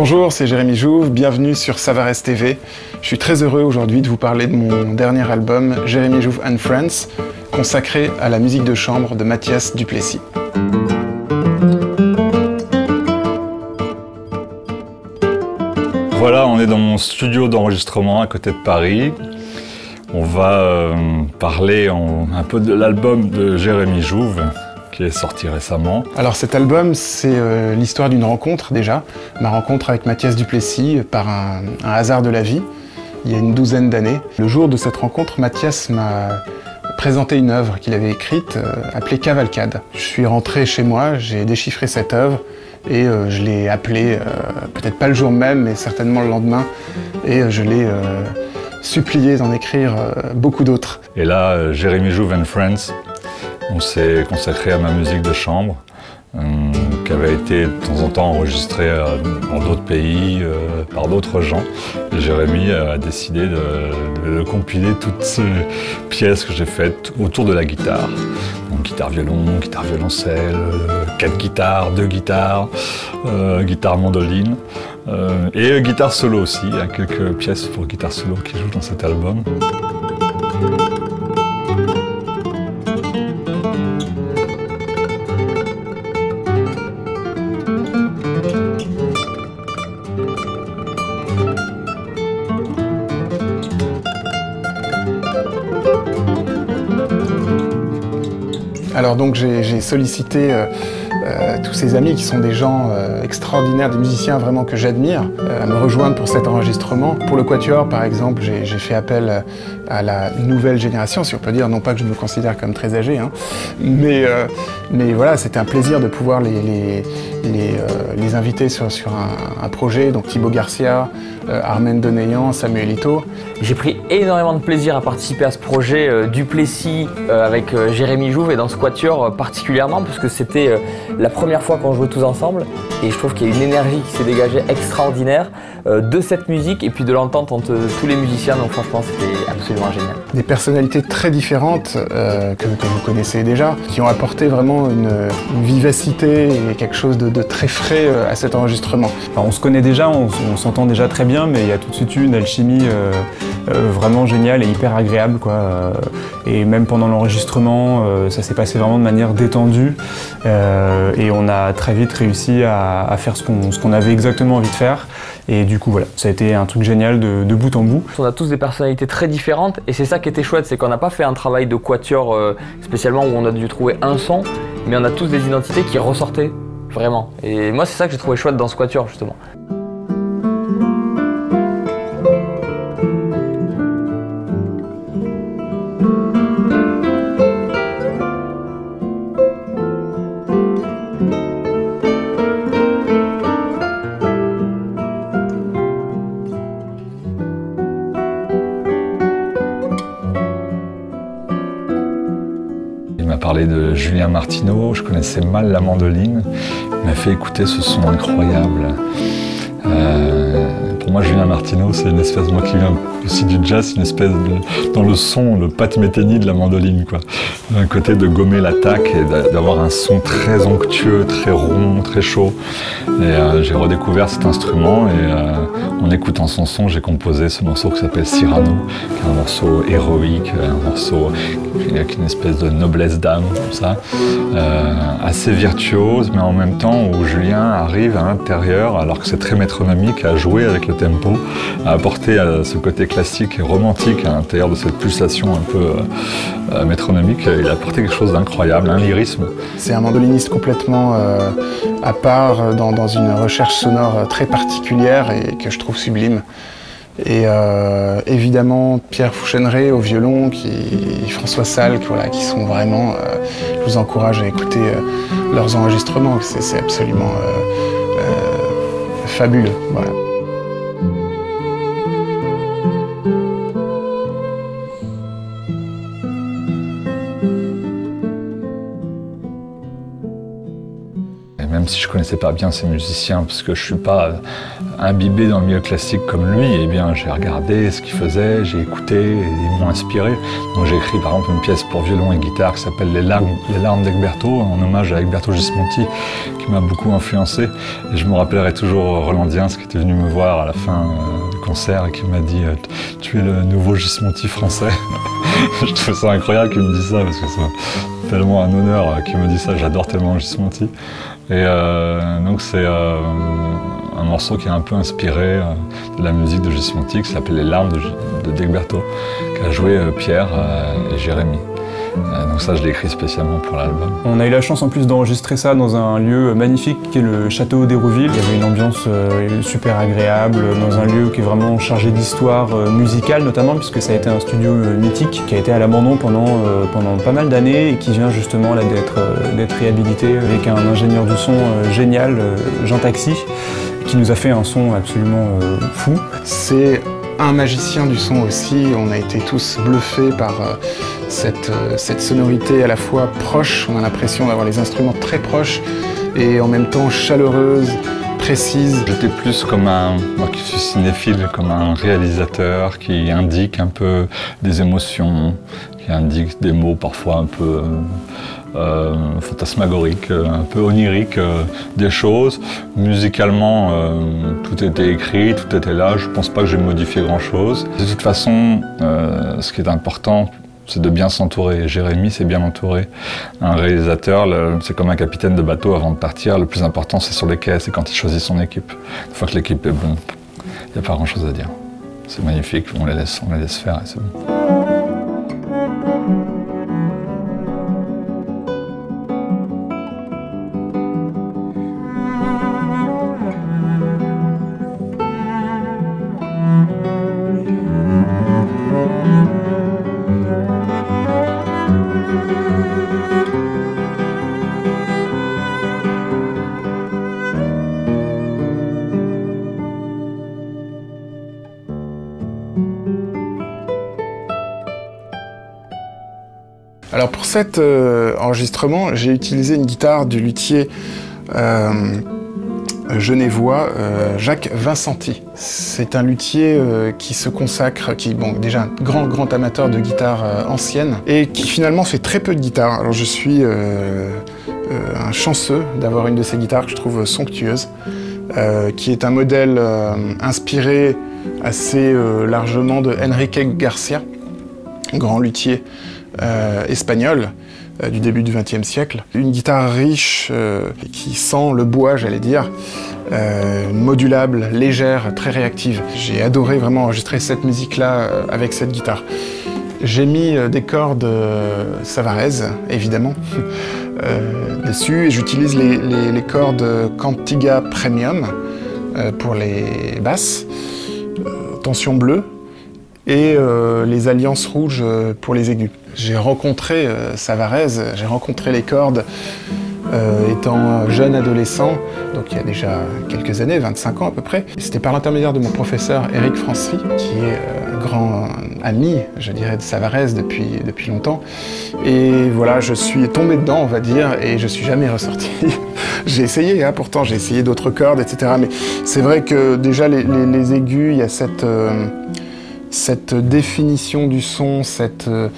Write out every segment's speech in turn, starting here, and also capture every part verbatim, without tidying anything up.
Bonjour, c'est Jérémy Jouve, bienvenue sur Savarez T V. Je suis très heureux aujourd'hui de vous parler de mon dernier album, Jérémy Jouve and Friends, consacré à la musique de chambre de Mathias Duplessy. Voilà, on est dans mon studio d'enregistrement à côté de Paris. On va euh, parler en, un peu de l'album de Jérémy Jouve qui est sorti récemment. Alors cet album, c'est euh, l'histoire d'une rencontre déjà. Ma rencontre avec Mathias Duplessy par un, un hasard de la vie, il y a une douzaine d'années. Le jour de cette rencontre, Mathias m'a présenté une œuvre qu'il avait écrite euh, appelée Cavalcade. Je suis rentré chez moi, j'ai déchiffré cette œuvre. Et euh, je l'ai appelé, euh, peut-être pas le jour même, mais certainement le lendemain. Et euh, je l'ai euh, supplié d'en écrire euh, beaucoup d'autres. Et là, euh, Jérémy Jouve and Friends, on s'est consacré à ma musique de chambre, euh, qui avait été de temps en temps enregistrée euh, dans d'autres pays, euh, par d'autres gens. Et Jérémy a décidé de, de compiler toutes ces pièces que j'ai faites autour de la guitare. Donc, guitare violon, guitare violoncelle, quatre guitares, deux guitares, euh, guitare mandoline euh, et euh, guitare solo aussi. Il y a quelques pièces pour guitare solo qui jouent dans cet album. Alors donc j'ai sollicité euh, euh, tous ces amis qui sont des gens euh, extraordinaires, des musiciens vraiment que j'admire, euh, à me rejoindre pour cet enregistrement. Pour le Quatuor par exemple, j'ai fait appel à la nouvelle génération, si on peut dire, non pas que je me considère comme très âgé, hein, mais, euh, mais voilà, c'était un plaisir de pouvoir les, les, les, euh, les inviter sur, sur un, un projet, donc Thibaut Garcia, euh, Armen Doneyan, Samuelito. J'ai pris énormément de plaisir à participer à ce projet euh, Duplessy euh, avec euh, Jérémy Jouve et dans Squature particulièrement parce que c'était la première fois qu'on jouait tous ensemble et je trouve qu'il y a une énergie qui s'est dégagée extraordinaire de cette musique et puis de l'entente entre tous les musiciens, donc franchement c'était absolument génial. Des personnalités très différentes euh, que, que vous connaissez déjà qui ont apporté vraiment une, une vivacité et quelque chose de, de très frais à cet enregistrement. Enfin, on se connaît déjà, on, on s'entend déjà très bien mais il y a tout de suite eu une alchimie euh, euh, vraiment géniale et hyper agréable quoi. Et même pendant l'enregistrement euh, ça s'est passé vraiment de manière détendue euh, et on a très vite réussi à, à faire ce qu'on ce qu'on avait exactement envie de faire et du coup voilà, ça a été un truc génial de, de bout en bout. On a tous des personnalités très différentes et c'est ça qui était chouette, c'est qu'on n'a pas fait un travail de quatuor euh, spécialement où on a dû trouver un son, mais on a tous des identités qui ressortaient vraiment et moi c'est ça que j'ai trouvé chouette dans ce quatuor justement. De Julien Martineau, je connaissais mal la mandoline, il m'a fait écouter ce son incroyable. Euh, pour moi, Julien Martineau, c'est une espèce, moi qui viens aussi du jazz, une espèce de, dans le son, le Pat Metheny de la mandoline, quoi. Un côté de gommer l'attaque et d'avoir un son très onctueux, très rond, très chaud. Et euh, j'ai redécouvert cet instrument et euh, en écoutant son son, j'ai composé ce morceau qui s'appelle Cyrano, qui est un morceau héroïque, un morceau avec une espèce de noblesse d'âme, comme ça, euh, assez virtuose, mais en même temps où Julien arrive à l'intérieur, alors que c'est très métronomique, à jouer avec le tempo, à apporter euh, ce côté classique et romantique à l'intérieur de cette pulsation un peu euh, métronomique. Il a apporté quelque chose d'incroyable, un lyrisme. C'est un mandoliniste complètement euh, à part, dans, dans une recherche sonore très particulière et que je trouve sublime. Et euh, évidemment Pierre Fouchenray au violon, qui, François Salle, qui, voilà, qui sont vraiment... Euh, je vous encourage à écouter euh, leurs enregistrements, c'est absolument euh, euh, fabuleux. Voilà. même si je connaissais pas bien ces musiciens, parce que je suis pas imbibé dans le milieu classique comme lui, eh bien j'ai regardé ce qu'il faisait, j'ai écouté, et ils m'ont inspiré. Donc j'ai écrit par exemple une pièce pour violon et guitare qui s'appelle Les larmes, Les larmes d'Egberto, en hommage à Egberto Gismonti, qui m'a beaucoup influencé. Et je me rappellerai toujours Rolandien, ce qui était venu me voir à la fin euh, du concert et qui m'a dit euh, « Tu es le nouveau Gismonti français ». Je trouve ça incroyable qu'il me dise ça, parce que c'est tellement un honneur euh, qu'il me dise ça, j'adore tellement Gismonti. Et euh, donc c'est euh, un morceau qui est un peu inspiré euh, de la musique de Gismonti, qui s'appelle « Les larmes de d'Egberto », qu'a joué euh, Pierre euh, et Jérémy. Donc ça, je l'ai écrit spécialement pour l'album. On a eu la chance en plus d'enregistrer ça dans un lieu magnifique qui est le château d'Hérouville. Il y avait une ambiance euh, super agréable, dans un lieu qui est vraiment chargé d'histoire euh, musicale notamment, puisque ça a été un studio euh, mythique qui a été à l'abandon pendant, euh, pendant pas mal d'années et qui vient justement là d'être euh, réhabilité avec un ingénieur du son euh, génial, euh, Jean Taxi, qui nous a fait un son absolument euh, fou. C'est un magicien du son aussi, on a été tous bluffés par euh, cette, euh, cette sonorité à la fois proche, on a l'impression d'avoir les instruments très proches et en même temps chaleureuse, précise. J'étais plus comme un, moi qui suis cinéphile, comme un réalisateur qui indique un peu des émotions, qui indique des mots parfois un peu euh, fantasmagoriques, un peu oniriques, euh, des choses. Musicalement, euh, tout était écrit, tout était là, je ne pense pas que j'ai modifié grand-chose. De toute façon, euh, ce qui est important, c'est de bien s'entourer. Jérémy s'est bien entouré. Un réalisateur, c'est comme un capitaine de bateau avant de partir. Le plus important, c'est sur les quais, c'est quand il choisit son équipe. Une fois que l'équipe est bonne, il n'y a pas grand-chose à dire. C'est magnifique, on les laisse, on les laisse faire et c'est bon. Alors pour cet euh, enregistrement, j'ai utilisé une guitare du luthier euh, genevois euh, Jacques Vincenti. C'est un luthier euh, qui se consacre, qui est bon, déjà un grand grand amateur de guitare euh, ancienne et qui finalement fait très peu de guitare. Alors je suis euh, euh, un chanceux d'avoir une de ces guitares que je trouve somptueuse, euh, qui est un modèle euh, inspiré assez euh, largement de Henrique Garcia, grand luthier Euh, espagnol euh, du début du vingtième siècle. Une guitare riche euh, qui sent le bois, j'allais dire, euh, modulable, légère, très réactive. J'ai adoré vraiment enregistrer cette musique-là euh, avec cette guitare. J'ai mis euh, des cordes euh, Savarez, évidemment, euh, dessus, et j'utilise les, les, les cordes Cantiga Premium euh, pour les basses, euh, tension bleue, et euh, les alliances rouges euh, pour les aigus. J'ai rencontré euh, Savarez, j'ai rencontré les cordes euh, étant jeune adolescent, donc il y a déjà quelques années, vingt-cinq ans à peu près. C'était par l'intermédiaire de mon professeur Eric Franci, qui est un euh, grand ami, je dirais, de Savarez depuis, depuis longtemps. Et voilà, je suis tombé dedans, on va dire, et je suis jamais ressorti. J'ai essayé, hein, pourtant j'ai essayé d'autres cordes, et cetera. Mais c'est vrai que déjà les, les, les aigus, il y a cette, euh, cette définition du son, cette... Euh,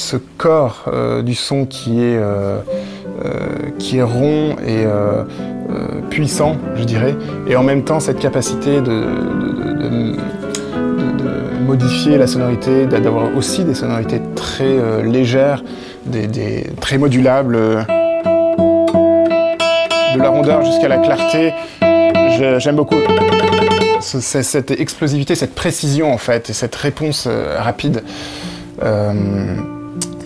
ce corps euh, du son qui est, euh, euh, qui est rond et euh, euh, puissant, je dirais, et en même temps cette capacité de, de, de, de, de modifier la sonorité, d'avoir aussi des sonorités très euh, légères, des, des, très modulables, euh, de la rondeur jusqu'à la clarté, j'aime beaucoup. Cette explosivité, cette précision en fait, et cette réponse euh, rapide. Euh,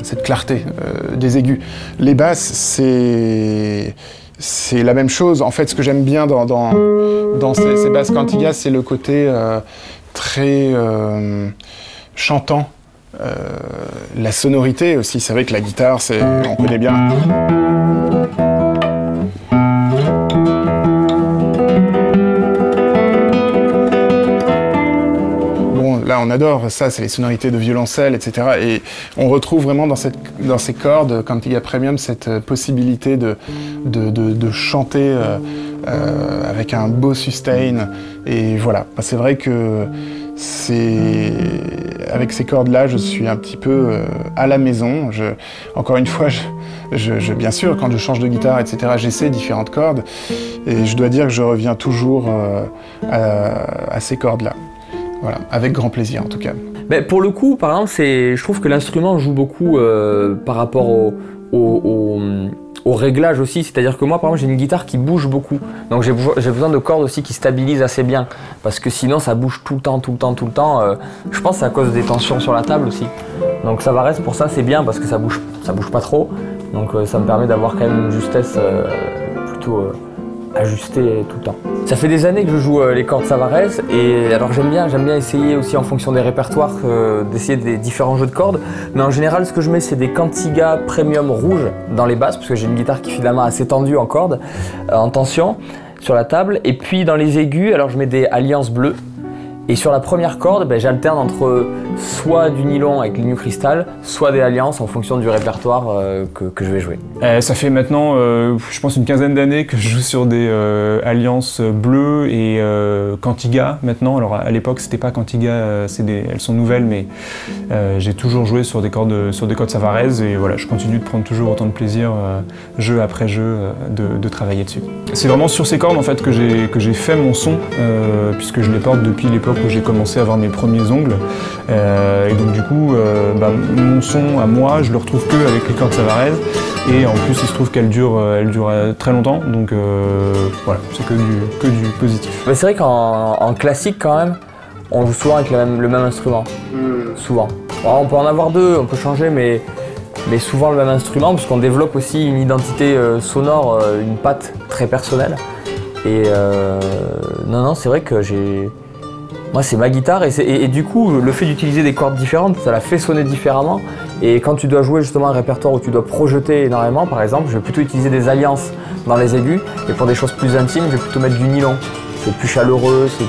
cette clarté euh, des aigus. Les basses, c'est c'est la même chose. En fait, ce que j'aime bien dans, dans, dans ces, ces basses cantigas, c'est le côté euh, très euh, chantant. Euh, la sonorité aussi, c'est vrai que la guitare, on connaît bien. Bon, là, on adore ça, c'est les sonorités de violoncelle, et cetera. Et on retrouve vraiment dans, cette, dans ces cordes, Cantiga Premium, cette possibilité de, de, de, de chanter euh, euh, avec un beau sustain. Et voilà, c'est vrai que c'est... Avec ces cordes-là, je suis un petit peu euh, à la maison. Je, encore une fois, je, je, je, bien sûr, quand je change de guitare, et cetera, j'essaie différentes cordes. Et je dois dire que je reviens toujours euh, à, à ces cordes-là. Voilà, avec grand plaisir en tout cas. Ben, pour le coup, par exemple, je trouve que l'instrument joue beaucoup euh, par rapport au, au, au, au réglage aussi. C'est-à-dire que moi, par exemple, j'ai une guitare qui bouge beaucoup. Donc j'ai besoin de cordes aussi qui stabilisent assez bien. Parce que sinon, ça bouge tout le temps, tout le temps, tout le temps. Euh, je pense que c'est à cause des tensions sur la table aussi. Donc Savarez, pour ça, c'est bien parce que ça bouge, ça bouge pas trop. Donc euh, ça me permet d'avoir quand même une justesse euh, plutôt... Euh, ajuster tout le temps. Ça fait des années que je joue les cordes Savarez et alors j'aime bien, j'aime bien essayer aussi en fonction des répertoires euh, d'essayer des différents jeux de cordes, mais en général ce que je mets c'est des Cantiga Premium rouges dans les basses parce que j'ai une guitare qui fait de la main assez tendue en cordes, euh, en tension sur la table, et puis dans les aigus alors je mets des Alliances Bleues. Et sur la première corde, ben, j'alterne entre soit du nylon avec les new cristal, soit des alliances en fonction du répertoire euh, que, que je vais jouer. Euh, ça fait maintenant, euh, je pense, une quinzaine d'années que je joue sur des euh, alliances bleues et euh, Cantiga maintenant. Alors à l'époque, c'était pas Cantiga, des, elles sont nouvelles, mais euh, j'ai toujours joué sur des cordes, sur des cordes Savarez et voilà, je continue de prendre toujours autant de plaisir, euh, jeu après jeu, euh, de, de travailler dessus. C'est vraiment sur ces cordes en fait que j'ai que j'ai fait mon son, euh, puisque je les porte depuis l'époque où j'ai commencé à avoir mes premiers ongles, euh, et donc du coup euh, bah, mon son à moi je le retrouve que avec les cordes Savarez, et en plus il se trouve qu'elle dure, elle dure très longtemps, donc euh, voilà, c'est que du, que du positif. C'est vrai qu'en en classique quand même on joue souvent avec le même, le même instrument, mmh. souvent. Alors, on peut en avoir deux, on peut changer, mais, mais souvent le même instrument parce qu'on développe aussi une identité sonore, une patte très personnelle, et euh, non non c'est vrai que j'ai... Moi, c'est ma guitare, et, et, et du coup, le fait d'utiliser des cordes différentes, ça la fait sonner différemment. Et quand tu dois jouer justement un répertoire où tu dois projeter énormément, par exemple, je vais plutôt utiliser des alliances dans les aigus, et pour des choses plus intimes, je vais plutôt mettre du nylon. C'est plus chaleureux, c'est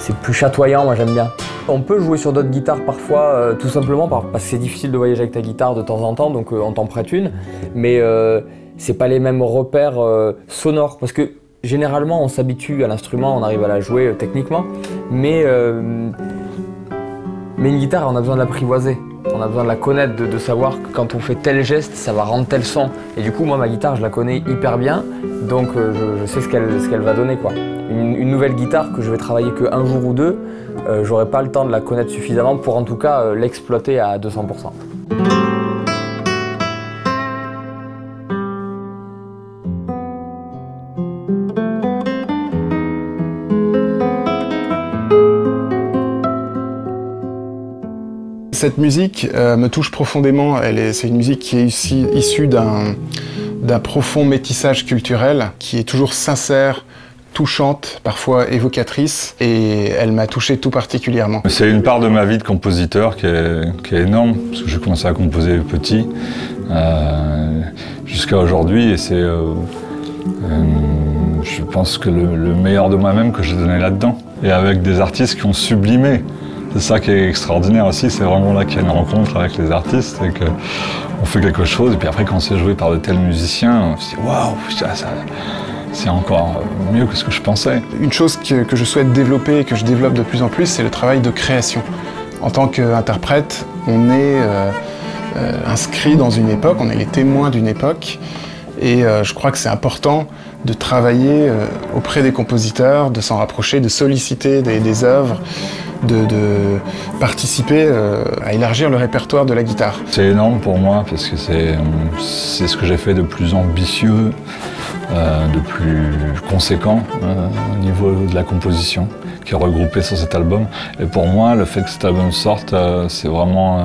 plus, plus chatoyant, moi j'aime bien. On peut jouer sur d'autres guitares parfois, euh, tout simplement parce que c'est difficile de voyager avec ta guitare de temps en temps, donc euh, on t'en prête une, mais euh, c'est pas les mêmes repères euh, sonores, parce que généralement, on s'habitue à l'instrument, on arrive à la jouer euh, techniquement, mais, euh, mais une guitare, on a besoin de l'apprivoiser, on a besoin de la connaître, de, de savoir que quand on fait tel geste, ça va rendre tel son. Et du coup, moi, ma guitare, je la connais hyper bien, donc euh, je, je sais ce qu'elle ce qu'elle va donner, quoi. Une, une nouvelle guitare que je vais travailler qu'un jour ou deux, euh, j'aurai pas le temps de la connaître suffisamment pour en tout cas euh, l'exploiter à deux cents pour cent. Cette musique euh, me touche profondément, c'est une musique qui est ici, issue d'un profond métissage culturel, qui est toujours sincère, touchante, parfois évocatrice, et elle m'a touché tout particulièrement. C'est une part de ma vie de compositeur qui est, qui est énorme, parce que j'ai commencé à composer petit, euh, jusqu'à aujourd'hui, et c'est... Euh, euh, je pense que le, le meilleur de moi-même que j'ai donné là-dedans, et avec des artistes qui ont sublimé. C'est ça qui est extraordinaire aussi, c'est vraiment là qu'il y a une rencontre avec les artistes et qu'on fait quelque chose. Et puis après, quand c'est joué par de tels musiciens, on se dit waouh, ça, ça, c'est encore mieux que ce que je pensais. Une chose que, que je souhaite développer et que je développe de plus en plus, c'est le travail de création. En tant qu'interprète, on est euh, euh, inscrit dans une époque, on est les témoins d'une époque. Et euh, je crois que c'est important de travailler euh, auprès des compositeurs, de s'en rapprocher, de solliciter des, des œuvres, de, de participer euh, à élargir le répertoire de la guitare. C'est énorme pour moi parce que c'est c'est ce que j'ai fait de plus ambitieux, euh, de plus conséquent euh, au niveau de la composition qui est regroupée sur cet album. Et pour moi, le fait que cet album sorte, euh, c'est vraiment euh,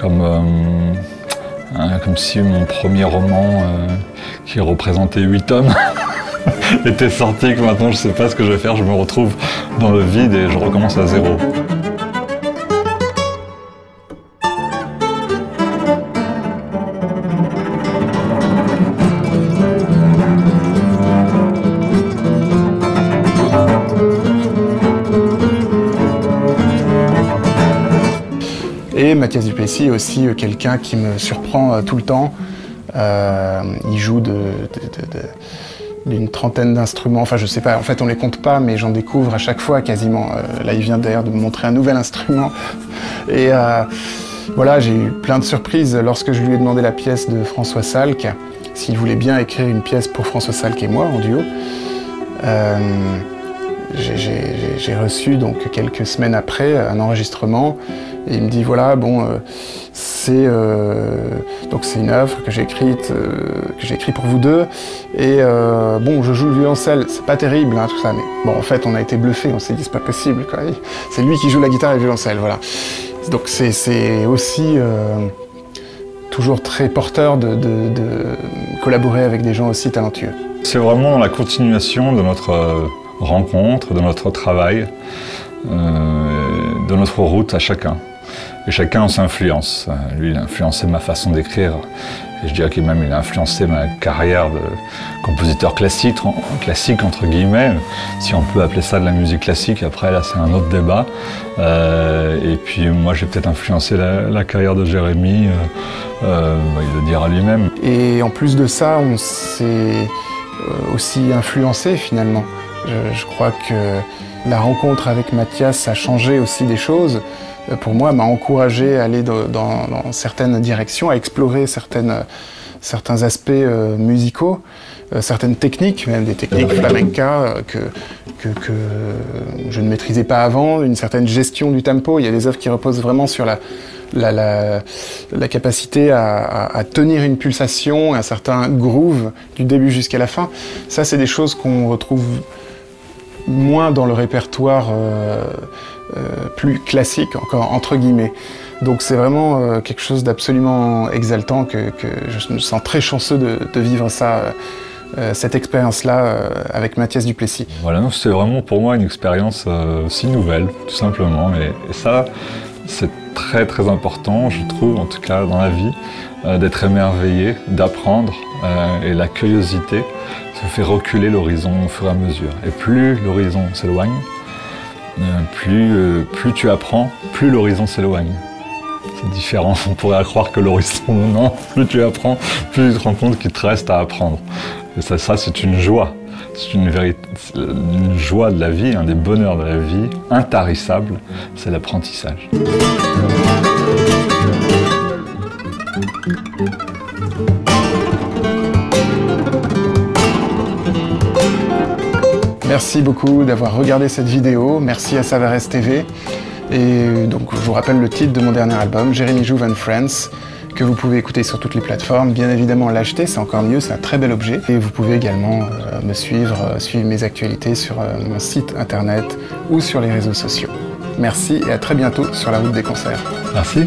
comme... Euh, comme si mon premier roman, euh, qui représentait huit tomes, était sorti, que maintenant je ne sais pas ce que je vais faire, je me retrouve dans le vide et je recommence à zéro. Mathias Duplessy est aussi quelqu'un qui me surprend tout le temps. Euh, il joue de, de, de, de d'une trentaine d'instruments, enfin je sais pas, en fait on les compte pas, mais j'en découvre à chaque fois quasiment. Euh, là il vient d'ailleurs de me montrer un nouvel instrument. Et euh, voilà, j'ai eu plein de surprises lorsque je lui ai demandé la pièce de François Salque, s'il voulait bien écrire une pièce pour François Salque et moi en duo. Euh, j'ai reçu donc quelques semaines après un enregistrement et il me dit voilà bon euh, c'est euh, donc c'est une œuvre que j'ai écrite euh, que j'ai écrite pour vous deux et euh, bon je joue le violoncelle, c'est pas terrible hein, tout ça, mais bon en fait on a été bluffé, on s'est dit c'est pas possible quoi, c'est lui qui joue la guitare et le violoncelle, voilà. Donc c'est aussi euh, toujours très porteur de, de, de collaborer avec des gens aussi talentueux. C'est vraiment la continuation de notre euh... rencontre, de notre travail, euh, de notre route à chacun. Et chacun, on s'influence. Lui, il a influencé ma façon d'écrire. Et je dirais qu'il même il a influencé ma carrière de compositeur classique, classique entre guillemets. Si on peut appeler ça de la musique classique, après là c'est un autre débat. Euh, et puis moi j'ai peut-être influencé la, la carrière de Jérémy, euh, euh, il le dira lui-même. Et en plus de ça, on s'est aussi influencé finalement. Je, je crois que la rencontre avec Mathias a changé aussi des choses. Pour moi, m'a encouragé à aller dans, dans, dans certaines directions, à explorer certaines, certains aspects euh, musicaux, euh, certaines techniques, même des techniques flamenca que, que, que je ne maîtrisais pas avant, une certaine gestion du tempo. Il y a des œuvres qui reposent vraiment sur la, la, la, la capacité à, à, à tenir une pulsation, un certain groove du début jusqu'à la fin. Ça, c'est des choses qu'on retrouve moins dans le répertoire euh, euh, plus classique, encore entre guillemets. Donc c'est vraiment euh, quelque chose d'absolument exaltant que, que je me sens très chanceux de, de vivre ça, euh, cette expérience-là euh, avec Mathias Duplessy. Voilà, c'est vraiment pour moi une expérience euh, si nouvelle, tout simplement. Et, et ça, c'est très très important, je trouve, en tout cas dans la vie, euh, d'être émerveillé, d'apprendre, euh, et la curiosité se fait reculer l'horizon au fur et à mesure. Et plus l'horizon s'éloigne, euh, plus, euh, plus tu apprends, plus l'horizon s'éloigne. C'est différent, on pourrait croire que l'horizon, non, plus tu apprends, plus tu te rends compte qu'il te reste à apprendre. Et ça, ça c'est une joie, c'est une, une joie de la vie, un des bonheurs de la vie, intarissable, c'est l'apprentissage. Merci beaucoup d'avoir regardé cette vidéo, merci à Savarez T V. Et donc je vous rappelle le titre de mon dernier album, Jérémy Jouve and Friends, que vous pouvez écouter sur toutes les plateformes. Bien évidemment l'acheter, c'est encore mieux, c'est un très bel objet. Et vous pouvez également euh, me suivre, euh, suivre mes actualités sur euh, mon site internet ou sur les réseaux sociaux. Merci et à très bientôt sur la route des concerts. Merci.